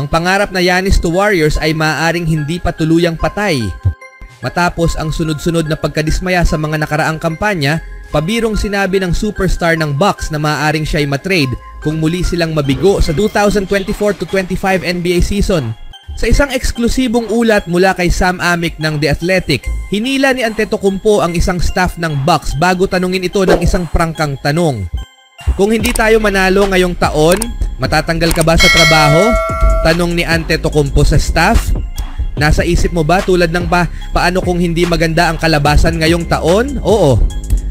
Ang pangarap na Giannis to Warriors ay maaaring hindi pa tuluyang patay. Matapos ang sunod-sunod na pagkadismaya sa mga nakaraang kampanya, pabirong sinabi ng superstar ng Bucks na maaaring siya ay matrade kung muli silang mabigo sa 2024-25 NBA season. Sa isang eksklusibong ulat mula kay Sam Amick ng The Athletic, hinila ni Antetokounmpo ang isang staff ng Bucks bago tanungin ito ng isang prangkang tanong. Kung hindi tayo manalo ngayong taon, matatanggal ka ba sa trabaho? Tanong ni Antetokounmpo sa staff. Nasa isip mo ba tulad ng paano kung hindi maganda ang kalabasan ngayong taon? Oo.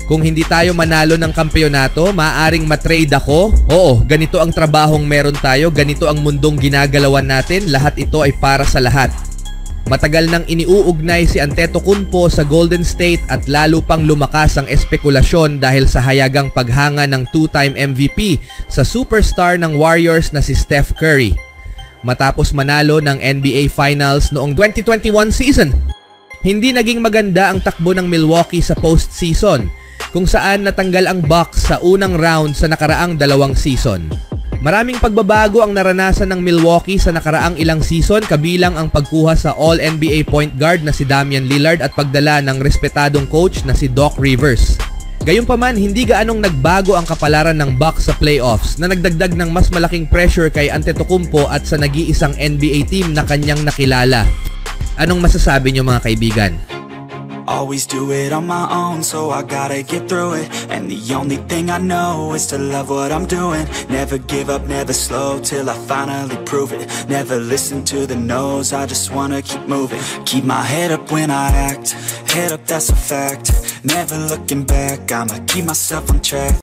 Kung hindi tayo manalo ng kampeonato, maaaring matrade ako? Oo, ganito ang trabahong meron tayo, ganito ang mundong ginagalawan natin, lahat ito ay para sa lahat. Matagal nang iniuugnay si Antetokounmpo sa Golden State at lalo pang lumakas ang espekulasyon dahil sa hayagang paghanga ng two-time MVP sa superstar ng Warriors na si Steph Curry. Matapos manalo ng NBA Finals noong 2021 season, hindi naging maganda ang takbo ng Milwaukee sa postseason, kung saan natanggal ang Bucks sa unang round sa nakaraang dalawang season. Maraming pagbabago ang naranasan ng Milwaukee sa nakaraang ilang season, kabilang ang pagkuha sa All-NBA point guard na si Damian Lillard at pagdala ng respetadong coach na si Doc Rivers. Gayunpaman, hindi gaanong nagbago ang kapalaran ng Bucks sa playoffs na nagdagdag ng mas malaking pressure kay Antetokounmpo at sa nag-iisang NBA team na kanyang nakilala. Anong masasabi niyo mga kaibigan? Always do it on my own, so I gotta get through it. And the only thing I know is to love what I'm doing. Never give up, never slow, till I finally prove it. Never listen to the no's, I just wanna keep moving. Keep my head up when I act, head up that's a fact. Never looking back, I'ma keep myself on track.